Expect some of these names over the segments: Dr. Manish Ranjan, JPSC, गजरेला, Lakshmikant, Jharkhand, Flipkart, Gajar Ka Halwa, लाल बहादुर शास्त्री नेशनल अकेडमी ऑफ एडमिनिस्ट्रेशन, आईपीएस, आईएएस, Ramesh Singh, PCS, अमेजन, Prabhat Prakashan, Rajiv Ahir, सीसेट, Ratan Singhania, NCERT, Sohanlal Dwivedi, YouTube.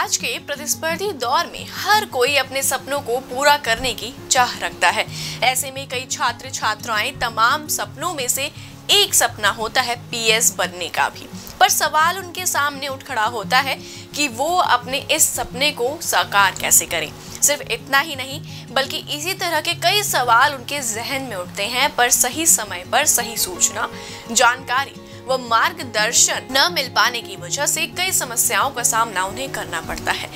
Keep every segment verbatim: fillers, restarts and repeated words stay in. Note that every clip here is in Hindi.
आज के प्रतिस्पर्धी दौर में हर कोई अपने सपनों को पूरा करने की चाह रखता है। ऐसे में कई छात्र छात्राएं तमाम सपनों में से एक सपना होता है पीएस बनने का भी, पर सवाल उनके सामने उठ खड़ा होता है कि वो अपने इस सपने को साकार कैसे करें। सिर्फ इतना ही नहीं बल्कि इसी तरह के कई सवाल उनके जहन में उठते हैं, पर सही समय पर सही सूचना, जानकारी व मार्गदर्शन न मिल पाने की वजह से कई समस्याओं का सामना उन्हें करना पड़ता है।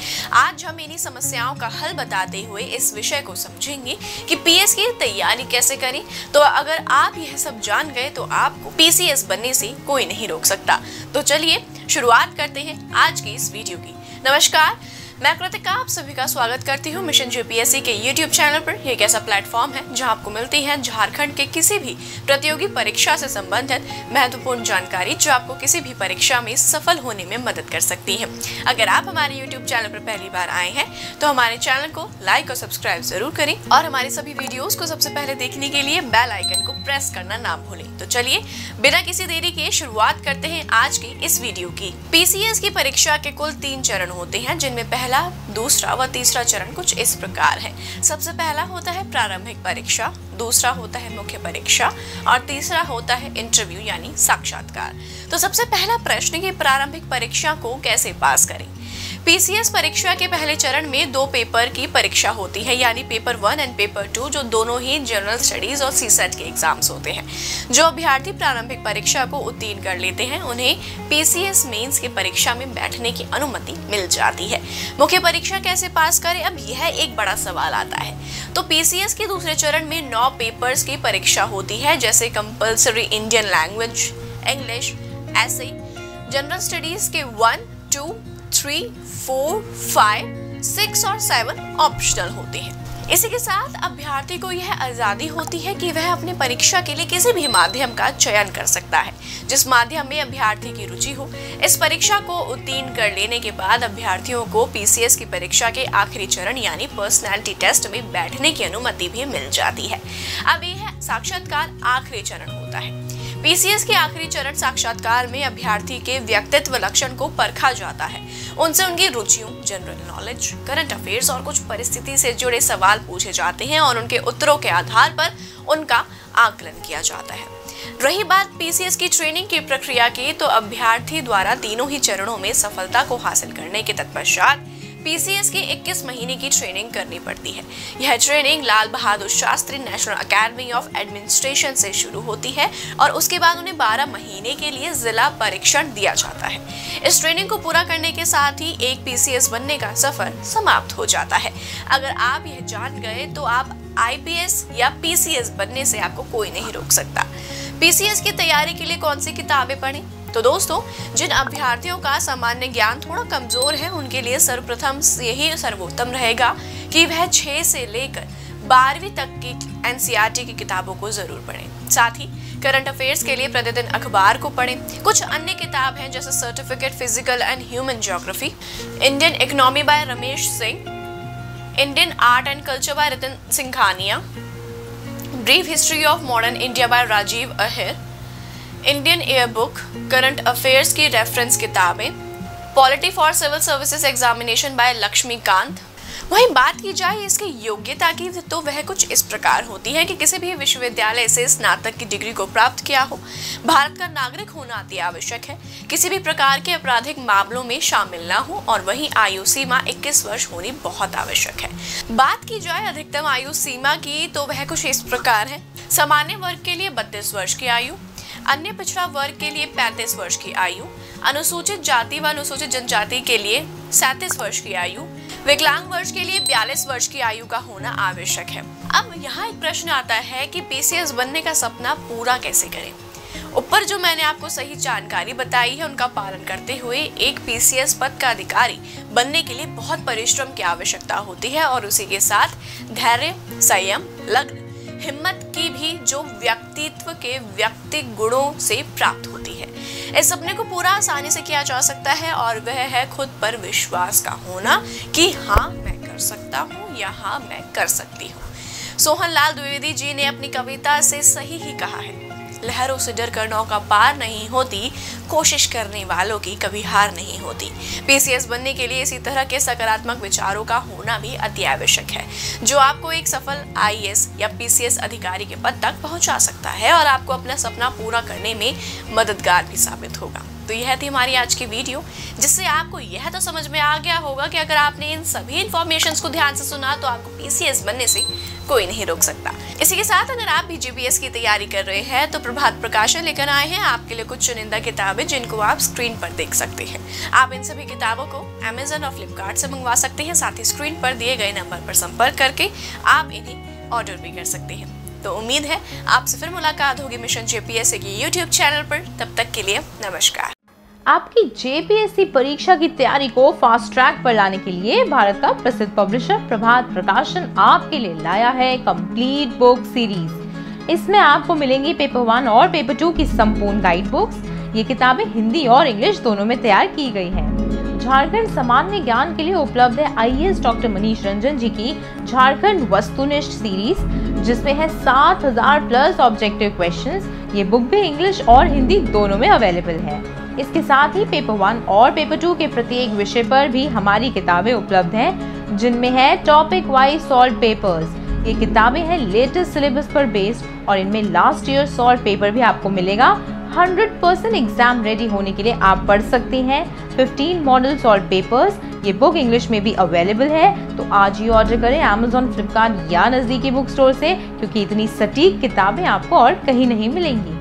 आज हम इन्हीं समस्याओं का हल बताते हुए इस विषय को समझेंगे कि पीएस की तैयारी कैसे करें। तो अगर आप यह सब जान गए तो आपको पीसीएस बनने से कोई नहीं रोक सकता। तो चलिए शुरुआत करते हैं आज की इस वीडियो की। नमस्कार, मैं कृतिका आप सभी का स्वागत करती हूँ मिशन जेपीएससी के यूट्यूब चैनल पर। यह एक ऐसा प्लेटफॉर्म है जहाँ आपको मिलती है झारखंड के किसी भी प्रतियोगी परीक्षा से संबंधित महत्वपूर्ण जानकारी जो आपको किसी भी परीक्षा में सफल होने में मदद कर सकती है। अगर आप हमारे यूट्यूब चैनल पर पहली बार आए हैं तो हमारे चैनल को लाइक और सब्सक्राइब जरूर करें और हमारे सभी वीडियोज को सबसे पहले देखने के लिए बेल आइकन को प्रेस करना ना भूलें। तो चलिए बिना किसी देरी के शुरुआत करते हैं आज की इस वीडियो की। पीसीएस की परीक्षा के कुल तीन चरण होते हैं जिनमें पहला, दूसरा व तीसरा चरण कुछ इस प्रकार है। सबसे पहला होता है प्रारंभिक परीक्षा, दूसरा होता है मुख्य परीक्षा और तीसरा होता है इंटरव्यू यानी साक्षात्कार। तो सबसे पहला प्रश्न कि प्रारंभिक परीक्षा को कैसे पास करें। पीसीएस परीक्षा के पहले चरण में दो पेपर की परीक्षा होती है यानी paper one and paper two, जो दोनों ही जनरल स्टडीज और सीसेट के एग्जाम्स होते हैं। जो अभ्यर्थी प्रारंभिक परीक्षा को उत्तीर्ण कर लेते हैं उन्हें पीसीएस मेंस की परीक्षा में बैठने की अनुमति मिल जाती है। मुख्य परीक्षा कैसे पास करें, अब यह एक बड़ा सवाल आता है। तो पीसीएस के दूसरे चरण में नौ पेपर्स की परीक्षा होती है जैसे compulsory Indian language, English, essay, general studies के one, two, three, four, five, six और सेवन ऑप्शनल होते हैं। इसी के साथ अभ्यर्थी को यह आज़ादी होती है कि वह अपने परीक्षा के लिए किसी भी माध्यम का चयन कर सकता है जिस माध्यम में अभ्यर्थी की रुचि हो। इस परीक्षा को उत्तीर्ण कर लेने के बाद अभ्यर्थियों को पीसीएस की परीक्षा के आखिरी चरण यानी पर्सनैलिटी टेस्ट में बैठने की अनुमति भी मिल जाती है। अब यह साक्षात्कार आखिरी चरण होता है। पीसीएस के आखिरी चरण साक्षात्कार में अभ्यर्थी के व्यक्तित्व लक्षण को परखा जाता है। उनसे उनकी रुचियों, जनरल नॉलेज, करंट अफेयर्स और कुछ परिस्थिति से जुड़े सवाल पूछे जाते हैं और उनके उत्तरों के आधार पर उनका आकलन किया जाता है। रही बात पीसीएस की ट्रेनिंग की प्रक्रिया की, तो अभ्यर्थी द्वारा तीनों ही चरणों में सफलता को हासिल करने के तत्पश्चात पीसीएस की इक्कीस महीने की ट्रेनिंग करनी पड़ती है। यह training लाल बहादुर शास्त्री नेशनल अकेडमी ऑफ एडमिनिस्ट्रेशन से शुरू होती है और उसके बाद उन्हें बारह महीने के लिए जिला परीक्षण दिया जाता है। इस ट्रेनिंग को पूरा करने के साथ ही एक पीसीएस बनने का सफर समाप्त हो जाता है। अगर आप यह जान गए तो आप आईपीएस या पीसीएस बनने से आपको कोई नहीं रोक सकता। पीसीएस की तैयारी के लिए कौन सी किताबें पढ़ें? तो दोस्तों, जिन अभ्यर्थियों का सामान्य ज्ञान थोड़ा कमजोर है उनके लिए सर्वप्रथम यही सर्वोत्तम रहेगा कि वह छह से लेकर बारहवीं तक की एनसीईआरटी की किताबों को जरूर पढ़ें। साथ ही करंट अफेयर्स के लिए प्रतिदिन अखबार को पढ़ें। कुछ अन्य किताब हैं जैसे certificate physical and human geography, Indian economy by Ramesh Singh, Indian art and culture by Ratan Singhania, brief history of modern India by Rajiv Ahir, Indian year book, current affairs की रेफरेंस किताबें, polity for civil services examination by Laxmikanth. वहीं बात की जाए इसकी योग्यता की, तो वह कुछ इस प्रकार होती है कि किसी भी विश्वविद्यालय से स्नातक की डिग्री को प्राप्त किया हो, भारत का नागरिक होना अति आवश्यक है, किसी भी प्रकार के आपराधिक मामलों में शामिल ना हो और वहीं आयु सीमा इक्कीस वर्ष होनी बहुत आवश्यक है। बात की जाए अधिकतम आयु सीमा की, तो वह कुछ इस प्रकार है। सामान्य वर्ग के लिए बत्तीस वर्ष की आयु, अन्य पिछड़ा वर्ग के लिए पैंतीस वर्ष की आयु, अनुसूचित जाति व अनुसूचित जनजाति के लिए सैंतीस वर्ष की आयु, विकलांग वर्ग के लिए बयालीस वर्ष की आयु का होना आवश्यक है। अब यहाँ एक प्रश्न आता है कि पीसीएस बनने का सपना पूरा कैसे करें। ऊपर जो मैंने आपको सही जानकारी बताई है उनका पालन करते हुए एक पीसीएस पद का अधिकारी बनने के लिए बहुत परिश्रम की आवश्यकता होती है और उसी के साथ धैर्य, संयम, लग्न, हिम्मत की भी, जो व्यक्तित्व के व्यक्ति गुणों से प्राप्त होती है। इस सपने को पूरा आसानी से किया जा सकता है और वह है खुद पर विश्वास का होना कि हाँ मैं कर सकता हूँ या हाँ मैं कर सकती हूँ। सोहनलाल द्विवेदी जी ने अपनी कविता से सही ही कहा है, लहरों से डरकर नौका पार नहीं होती, कोशिश करने वालों की कभी हार नहीं होती। पीसीएस बनने के लिए इसी तरह के सकारात्मक विचारों का होना भी अति आवश्यक है, जो आपको एक सफल आईएएस या पीसीएस अधिकारी के पद तक पहुंचा सकता है और आपको अपना सपना पूरा करने में मददगार भी साबित होगा। तो यह थी हमारी आज की वीडियो, जिससे आपको यह तो समझ में आ गया होगा कि अगर आपने इन सभी इन्फॉर्मेशंस को ध्यान से सुना तो आपको पीसीएस बनने से कोई नहीं रोक सकता। इसी के साथ अगर आप भी जेपीएससी की तैयारी कर रहे हैं तो प्रभात प्रकाशन लेकर आए हैं आपके लिए कुछ चुनिंदा किताबें, जिनको आप स्क्रीन पर देख सकते हैं। आप इन सभी किताबों को अमेजन और फ्लिपकार्ट से मंगवा सकते हैं, साथ ही स्क्रीन पर दिए गए नंबर पर संपर्क करके आप इन्हें ऑर्डर भी कर सकते हैं। तो उम्मीद है आपसे फिर मुलाकात होगी मिशन जेपीएससी के यूट्यूब चैनल पर। तब तक के लिए नमस्कार। आपकी जेपीएससी परीक्षा की तैयारी को फास्ट ट्रैक पर लाने के लिए भारत का प्रसिद्ध पब्लिशर प्रभात प्रकाशन आपके लिए लाया है कंप्लीट बुक सीरीज। इसमें आपको मिलेंगी पेपर वन और पेपर टू की संपूर्ण गाइड बुक्स। ये किताबें हिंदी और इंग्लिश दोनों में तैयार की गई हैं। झारखंड सामान्य ज्ञान के लिए उपलब्ध है आईएएस डॉक्टर मनीष रंजन जी की झारखंड वस्तुनिष्ठ सीरीज, जिसमें है सात हजार प्लस ऑब्जेक्टिव क्वेश्चन। ये बुक भी इंग्लिश और हिंदी दोनों में अवेलेबल है। इसके साथ ही पेपर वन और पेपर टू के प्रत्येक विषय पर भी हमारी किताबें उपलब्ध हैं, जिनमें है टॉपिक वाइज सॉल्व पेपर्स। ये किताबें हैं लेटेस्ट सिलेबस पर बेस्ड और इनमें लास्ट ईयर सॉल्व पेपर भी आपको मिलेगा। हंड्रेड परसेंट एग्जाम रेडी होने के लिए आप पढ़ सकते हैं फिफ्टीन मॉडल सॉल्व पेपर्स। ये बुक इंग्लिश में भी अवेलेबल है, तो आज ही ऑर्डर करें अमेजॉन, फ्लिपकार्ट या नज़दीकी बुक स्टोर से, क्योंकि इतनी सटीक किताबें आपको और कहीं नहीं मिलेंगी।